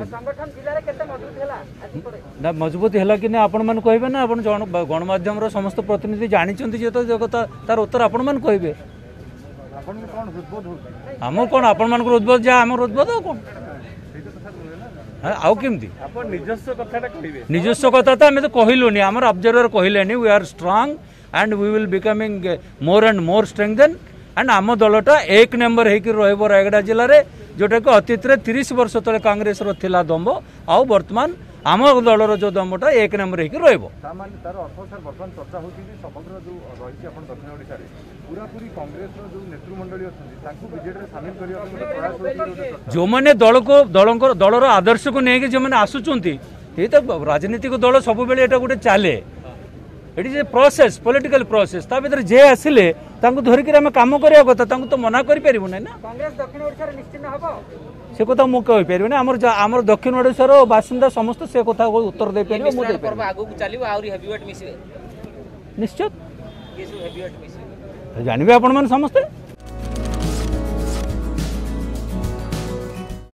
ना मजबूत है कि ना आपण मन कहबे ना आपण गणमाध्यम रो समस्त प्रतिनिधि जानि चंती जे तो जगता तार उत्तर आपण मन कहबे आपण कोन उद्बोध हम कोन आपण मन को उद्बोध जा हम उद्बोध कोन आउ किमती आपण निजस्व कथाटा कहबे निजस्व कथाटा हम तो कहिलुनी हमर ऑब्जर्वर कहिलेनी we are strong and we will becoming more and more strengthen and आम दलटा एक नंबर होकर रायगढ़ जिले में जोटा कि अतीत 30 वर्ष तले कांग्रेस थिला दम्ब आउ बर्तमान आम दलर जो दम्बटा एक नंबर होकर जो मैंने दल को दलर आदर्श को लेकिन जो मैंने आसुंच राजनीतिक दल सब बेले गोटे चले it is a process political process ताबितर जे आसिले तांको धरिके हम काम करिया कथा तांको तो मना करि परिबो नै ना कांग्रेस दक्षिण ओडिसा रे निश्चित हबो से कथा मु कहि परिबो नै हमर हमर दक्षिण ओडिसा रो बासिंदा समस्त से कथा को उत्तर दे परिबो मु दे परिबो आगु को चलिबो आउरी हेवीवेट मिसिबे निश्चित केसु हेवीवेट मिसिबे जानिबे आपण मन समस्त